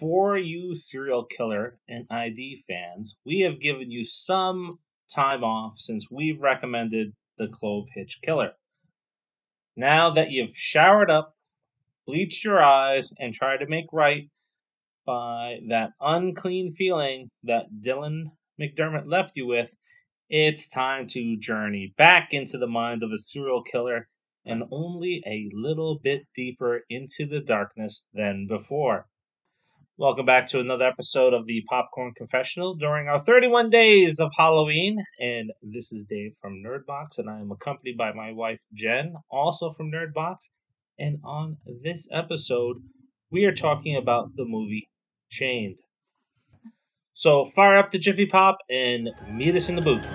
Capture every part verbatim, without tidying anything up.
For you serial killer and I D fans, we have given you some time off since we've recommended The Clovehitch Killer. Now that you've showered up, bleached your eyes, and tried to make right by that unclean feeling that Dylan McDermott left you with, it's time to journey back into the mind of a serial killer and only a little bit deeper into the darkness than before. Welcome back to another episode of the Popcorn Confessional during our thirty-one days of Halloween. And this is Dave from Nerdbox, and I am accompanied by my wife, Jen, also from Nerdbox. And on this episode, we are talking about the movie Chained. So fire up the Jiffy Pop and meet us in the booth.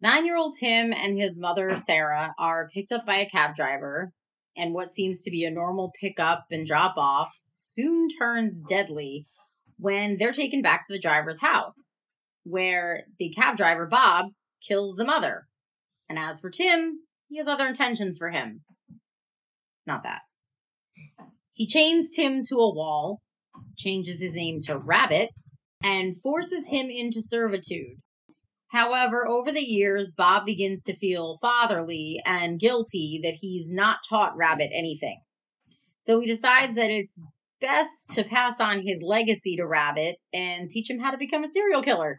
Nine-year-old Tim and his mother, Sarah, are picked up by a cab driver, and what seems to be a normal pickup and drop-off soon turns deadly when they're taken back to the driver's house, where the cab driver, Bob, kills the mother. And as for Tim, he has other intentions for him. Not that. He chains Tim to a wall, changes his name to Rabbit, and forces him into servitude. However, over the years, Bob begins to feel fatherly and guilty that he's not taught Rabbit anything. So he decides that it's best to pass on his legacy to Rabbit and teach him how to become a serial killer.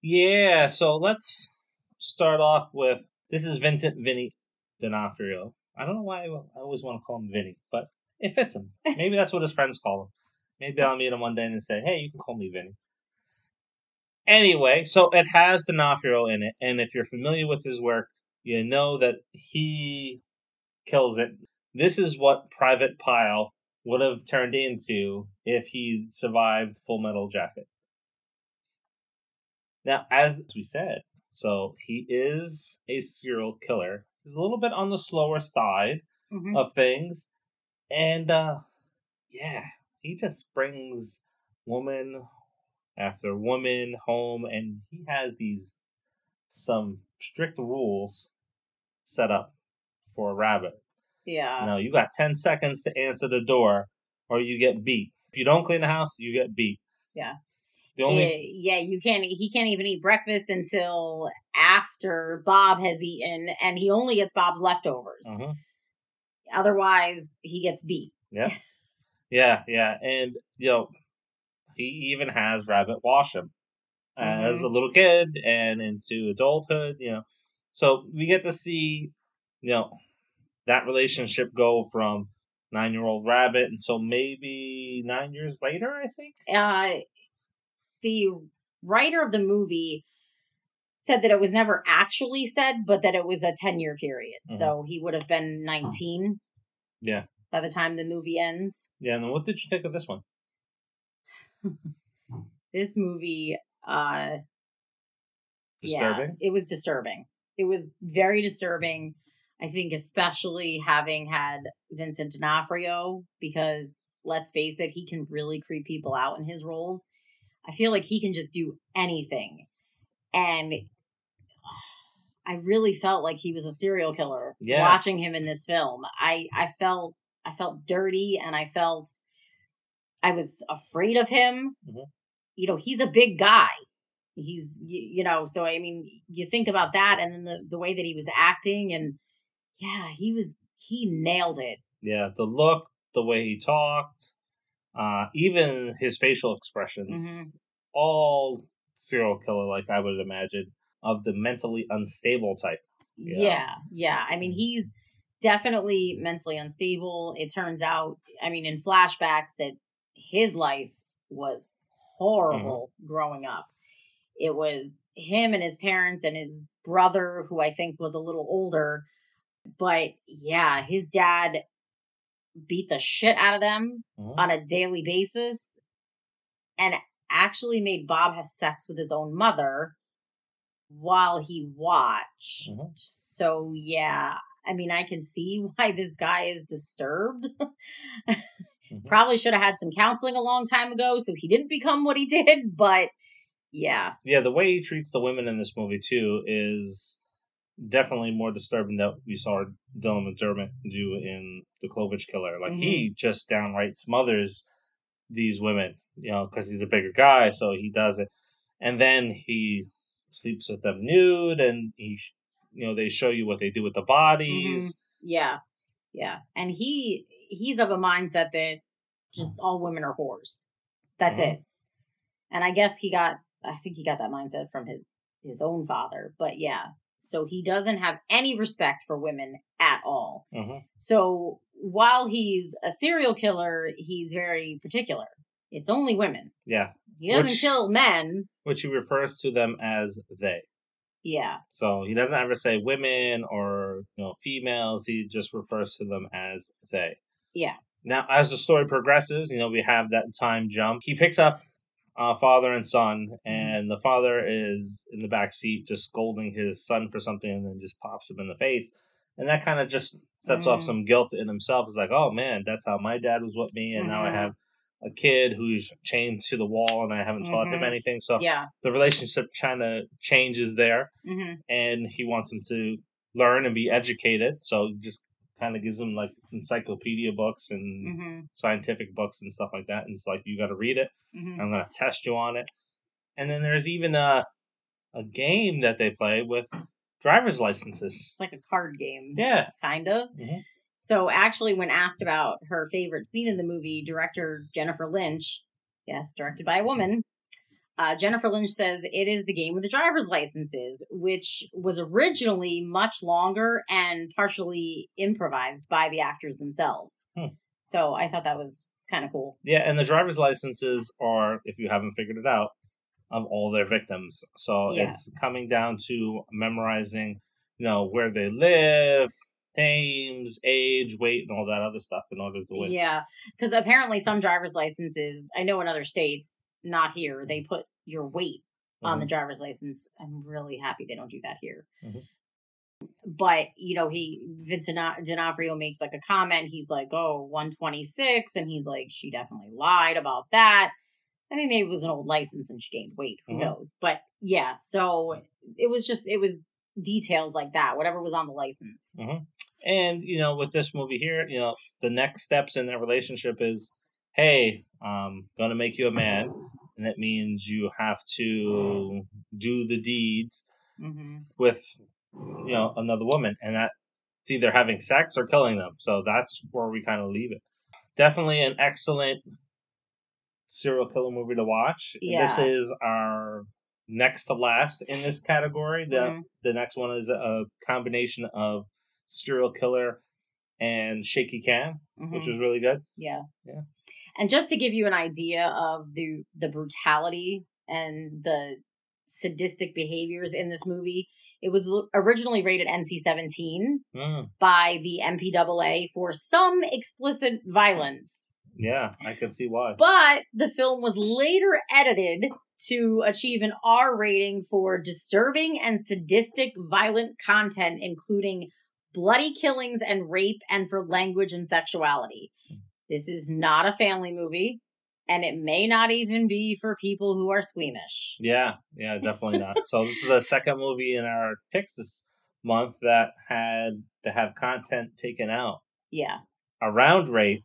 Yeah, so let's start off with, this is Vincent Vinny D'Onofrio. I don't know why I always want to call him Vinny, but it fits him. Maybe that's what his friends call him. Maybe I'll meet him one day and say, hey, you can call me Vinny. Anyway, so it has D'Onofrio in it, and if you're familiar with his work, you know that he kills it. This is what Private Pyle would have turned into if he survived Full Metal Jacket. Now, as we said, so he is a serial killer. He's a little bit on the slower side mm-hmm. of things, and uh, yeah, he just brings woman after woman home, and he has these some strict rules set up for a Rabbit. Yeah. Now, you got ten seconds to answer the door, or you get beat. If you don't clean the house, you get beat. Yeah. The only it, yeah, you can't. He can't even eat breakfast until after Bob has eaten, and he only gets Bob's leftovers. Uh-huh. Otherwise, he gets beat. Yeah. Yeah, yeah, and you know. He even has Rabbit wash him as mm-hmm. a little kid and into adulthood, you know. So we get to see, you know, that relationship go from nine-year-old Rabbit until maybe nine years later, I think. Uh, the writer of the movie said that it was never actually said, but that it was a ten-year period. Mm-hmm. So he would have been nineteen yeah. by the time the movie ends. Yeah, and what did you think of this one? This movie, uh, disturbing. Yeah, it was disturbing. It was very disturbing. I think, especially having had Vincent D'Onofrio, because let's face it, he can really creep people out in his roles. I feel like he can just do anything, and I really felt like he was a serial killer. Yeah. Watching him in this film, I I felt I felt dirty, and I felt. I was afraid of him. Mm-hmm. You know, he's a big guy. He's, you, you know, so, I mean, you think about that and then the, the way that he was acting and yeah, he was, he nailed it. Yeah. The look, the way he talked, uh, even his facial expressions, mm-hmm. all serial killer, like I would imagine, of the mentally unstable type. Yeah. Know? Yeah. I mean, he's definitely mentally unstable. It turns out, I mean, in flashbacks that, his life was horrible mm-hmm. growing up. It was him and his parents and his brother, who I think was a little older. But yeah, his dad beat the shit out of them mm-hmm. on a daily basis and actually made Bob have sex with his own mother while he watched. Mm-hmm. So yeah, I mean, I can see why this guy is disturbed. Mm-hmm. Probably should have had some counseling a long time ago, so he didn't become what he did, but yeah. Yeah, the way he treats the women in this movie, too, is definitely more disturbing than we saw Dylan McDermott do in The Clovehitch Killer. Like, mm-hmm. he just downright smothers these women, you know, because he's a bigger guy, so he does it. And then he sleeps with them nude, and he, you know, they show you what they do with the bodies. Mm-hmm. Yeah, yeah. And he... he's of a mindset that just all women are whores. That's mm-hmm. it. And I guess he got, I think he got that mindset from his, his own father, but yeah. So he doesn't have any respect for women at all. Mm-hmm. So while he's a serial killer, he's very particular. It's only women. Yeah. He doesn't which, kill men. Which he refers to them as they. Yeah. So he doesn't ever say women or, you know, females. He just refers to them as they. Yeah. Now, as the story progresses, you know, we have that time jump. He picks up uh, father and son, and the father is in the back seat just scolding his son for something and then just pops him in the face. And that kind of just sets mm-hmm. off some guilt in himself. It's like, oh, man, that's how my dad was with me. And mm-hmm. now I have a kid who's chained to the wall and I haven't taught mm-hmm. him anything. So yeah. the relationship kind of changes there. Mm-hmm. And he wants him to learn and be educated. So just kind of gives him like encyclopedia books and mm-hmm. scientific books and stuff like that. And it's like, you got to read it. Mm-hmm. I'm going to test you on it. And then there's even a a game that they play with driver's licenses. It's like a card game. Yeah. Kind of. Mm-hmm. So actually, when asked about her favorite scene in the movie, director Jennifer Lynch, yes, directed by a woman, uh, Jennifer Lynch says it is the game with the driver's licenses, which was originally much longer and partially improvised by the actors themselves. Hmm. So I thought that was kind of cool. Yeah, and the driver's licenses are, if you haven't figured it out, of all their victims. So yeah. it's coming down to memorizing, you know, where they live, names, age, weight, and all that other stuff in order to win. Yeah, because apparently some driver's licenses, I know in other states, not here, they put your weight mm-hmm. on the driver's license. I'm really happy they don't do that here. Mm-hmm. But, you know, he, Vincent D'Onofrio makes like a comment. He's like, oh, one twenty-six. And he's like, she definitely lied about that. I think maybe it was an old license and she gained weight. Who mm-hmm. knows? But yeah, so it was just, it was details like that, whatever was on the license. Mm-hmm. And, you know, with this movie here, you know, the next steps in their relationship is, hey, I'm going to make you a man. And that means you have to do the deeds mm-hmm. with, you know, another woman. And that's either having sex or killing them. So that's where we kind of leave it. Definitely an excellent serial killer movie to watch. Yeah. This is our next to last in this category. The, mm-hmm. the next one is a combination of serial killer and shaky cam, mm-hmm. which is really good. Yeah. Yeah. And just to give you an idea of the the brutality and the sadistic behaviors in this movie, it was originally rated N C seventeen mm. by the M P A A for some explicit violence. Yeah, I can see why. But the film was later edited to achieve an R rating for disturbing and sadistic violent content, including bloody killings and rape, and for language and sexuality. This is not a family movie, and it may not even be for people who are squeamish. Yeah, yeah, definitely not. So this is the second movie in our picks this month that had to have content taken out. Yeah. Around rape.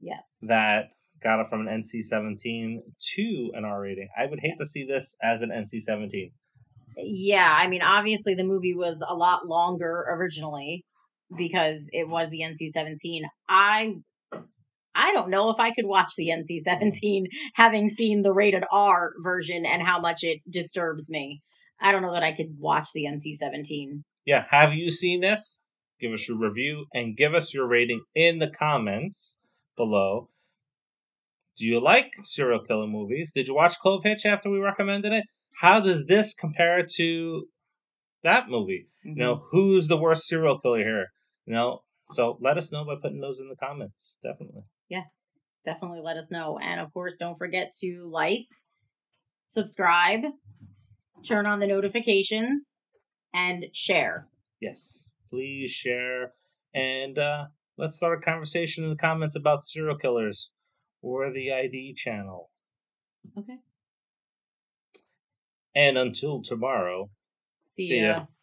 Yes. That got it from an N C seventeen to an R rating. I would hate to see this as an N C seventeen. Yeah, I mean, obviously the movie was a lot longer originally because it was the N C seventeen. I I don't know if I could watch the N C seventeen having seen the rated R version and how much it disturbs me. I don't know that I could watch the N C seventeen. Yeah, have you seen this? Give us your review and give us your rating in the comments below. Do you like serial killer movies? Did you watch Clovehitch after we recommended it? How does this compare to that movie? Mm-hmm. You know, who's the worst serial killer here? You know, so let us know by putting those in the comments. Definitely. Yeah, definitely let us know. And of course, don't forget to like, subscribe, turn on the notifications, and share. Yes. please share, and uh, let's start a conversation in the comments about serial killers or the I D channel. Okay. And until tomorrow, see ya. See ya.